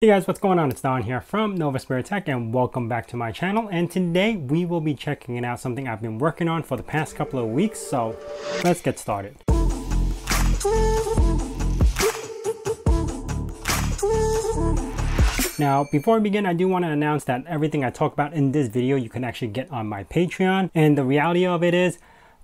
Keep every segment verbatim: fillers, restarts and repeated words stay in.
Hey guys, what's going on? It's Don here from Nova Spirit Tech and welcome back to my channel. And today we will be checking it out, something I've been working on for the past couple of weeks. So let's get started. Now, before I begin, I do want to announce that everything I talk about in this video, you can actually get on my Patreon. And the reality of it is,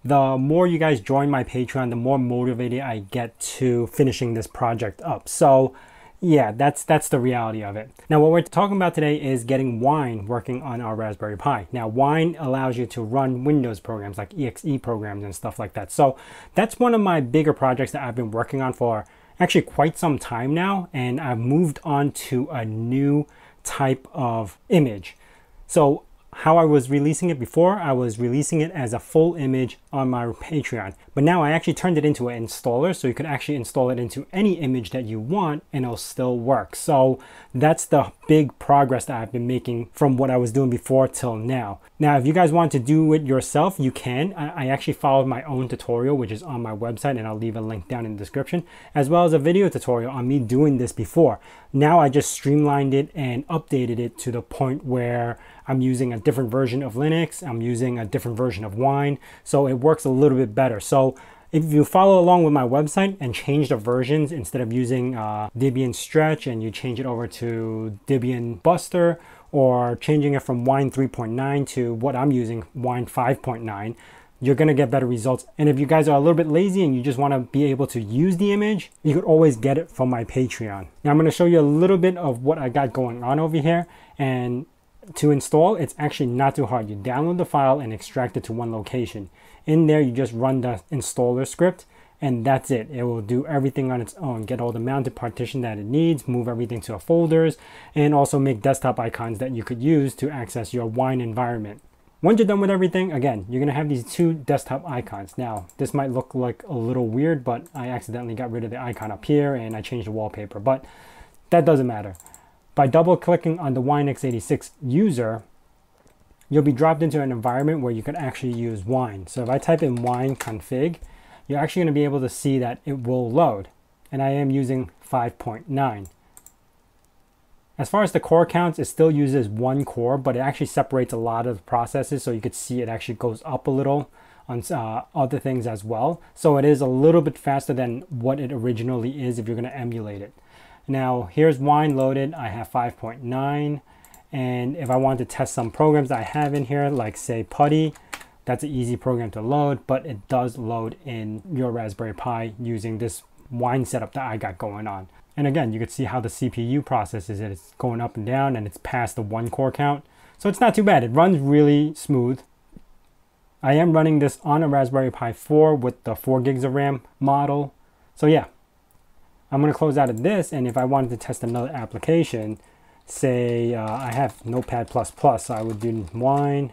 the more you guys join my Patreon, the more motivated I get to finishing this project up. So yeah, that's that's the reality of it. Now, what we're talking about today is getting Wine working on our Raspberry Pi. Now, Wine allows you to run Windows programs like E X E programs and stuff like that. So that's one of my bigger projects that I've been working on for actually quite some time now, and I've moved on to a new type of image. So how I was releasing it before, I was releasing it as a full image on my Patreon, but now I actually turned it into an installer, so you could actually install it into any image that you want and it'll still work. So that's the big progress that I've been making from what I was doing before till now. Now, if you guys want to do it yourself, you can. I, I actually followed my own tutorial, which is on my website, and I'll leave a link down in the description, as well as a video tutorial on me doing this before. Now I just streamlined it and updated it to the point where I'm using a different version of Linux, I'm using a different version of Wine, so it works a little bit better. So if you follow along with my website and change the versions, instead of using uh, Debian Stretch and you change it over to Debian Buster, or changing it from Wine three point nine to what I'm using, Wine five point nine, you're gonna get better results. And if you guys are a little bit lazy and you just wanna be able to use the image, you could always get it from my Patreon. Now I'm gonna show you a little bit of what I got going on over here. And to install, it's actually not too hard. You download the file and extract it to one location. In there, you just run the installer script and that's it. It will do everything on its own. Get all the mounted partition that it needs, move everything to the folders, and also make desktop icons that you could use to access your Wine environment. Once you're done with everything, again, you're gonna have these two desktop icons. Now, this might look like a little weird, but I accidentally got rid of the icon up here and I changed the wallpaper, but that doesn't matter. By double clicking on the Wine X eighty-six user, you'll be dropped into an environment where you can actually use Wine. So if I type in Wine config, you're actually going to be able to see that it will load. And I am using five point nine. As far as the core counts, it still uses one core, but it actually separates a lot of processes. So you could see it actually goes up a little on uh, other things as well. So it is a little bit faster than what it originally is if you're going to emulate it. Now, here's Wine loaded. I have five point nine. And if I want to test some programs I have in here, like say Putty, that's an easy program to load, but it does load in your Raspberry Pi using this Wine setup that I got going on. And again, you can see how the C P U processes it. It's going up and down and it's past the one core count. So it's not too bad. It runs really smooth. I am running this on a Raspberry Pi four with the four gigs of RAM model. So yeah. I'm going to close out of this, and if I wanted to test another application, say uh, I have Notepad plus plus, so I would do Wine,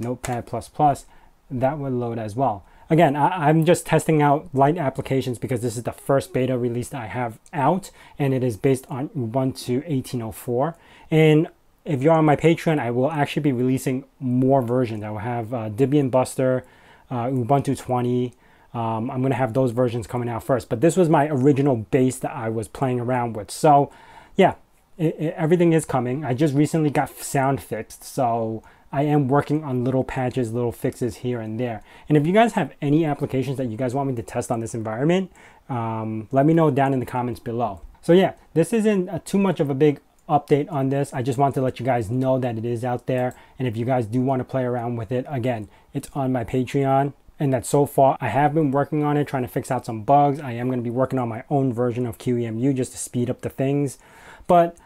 Notepad plus plus, that would load as well. Again, I I'm just testing out light applications because this is the first beta release that I have out, and it is based on Ubuntu eighteen oh four. And if you're on my Patreon, I will actually be releasing more versions. I will have uh, Debian Buster, uh, Ubuntu twenty, Um, I'm going to have those versions coming out first, but this was my original base that I was playing around with. So yeah, it, it, everything is coming. I just recently got sound fixed, so I am working on little patches, little fixes here and there. And if you guys have any applications that you guys want me to test on this environment, um, let me know down in the comments below. So yeah, this isn't a, too much of a big update on this. I just want to let you guys know that it is out there. And if you guys do want to play around with it, again, it's on my Patreon. And that so far, I have been working on it, trying to fix out some bugs. I am going to be working on my own version of Q E M U just to speed up the things. But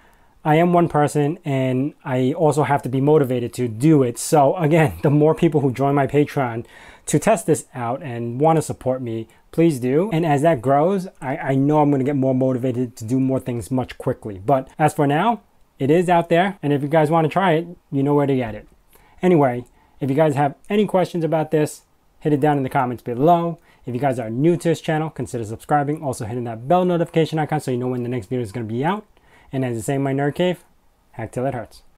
I am one person, and I also have to be motivated to do it. So again, the more people who join my Patreon to test this out and want to support me, please do. And as that grows, I, I know I'm going to get more motivated to do more things much quickly. But as for now, it is out there. And if you guys want to try it, you know where to get it. Anyway, if you guys have any questions about this, hit it down in the comments below. If you guys are new to this channel, consider subscribing. Also hitting that bell notification icon so you know when the next video is going to be out. And as I say in my nerd cave, hack till it hurts.